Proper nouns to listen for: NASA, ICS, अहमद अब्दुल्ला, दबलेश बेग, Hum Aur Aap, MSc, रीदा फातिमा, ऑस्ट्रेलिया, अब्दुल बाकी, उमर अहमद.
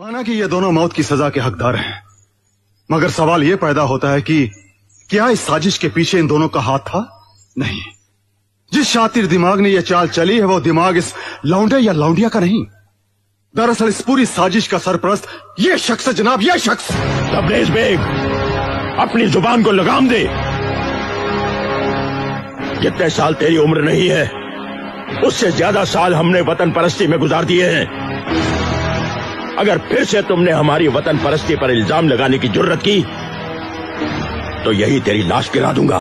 माना कि ये दोनों मौत की सजा के हकदार हैं, मगर सवाल ये पैदा होता है कि क्या इस साजिश के पीछे इन दोनों का हाथ था? नहीं, जिस शातिर दिमाग ने यह चाल चली है वो दिमाग इस लौंडे या लौंडिया का नहीं, दरअसल इस पूरी साजिश का सरप्रस्त ये शख्स है जनाब, ये शख्स। दबलेश बेग, अपनी जुबान को लगाम दे। कितने साल तेरी उम्र नहीं है, उससे ज्यादा साल हमने वतन परस्ती में गुजार दिए हैं। अगर फिर से तुमने हमारी वतन परस्ती पर इल्जाम लगाने की जुर्रत की तो यही तेरी लाश गिरा दूंगा।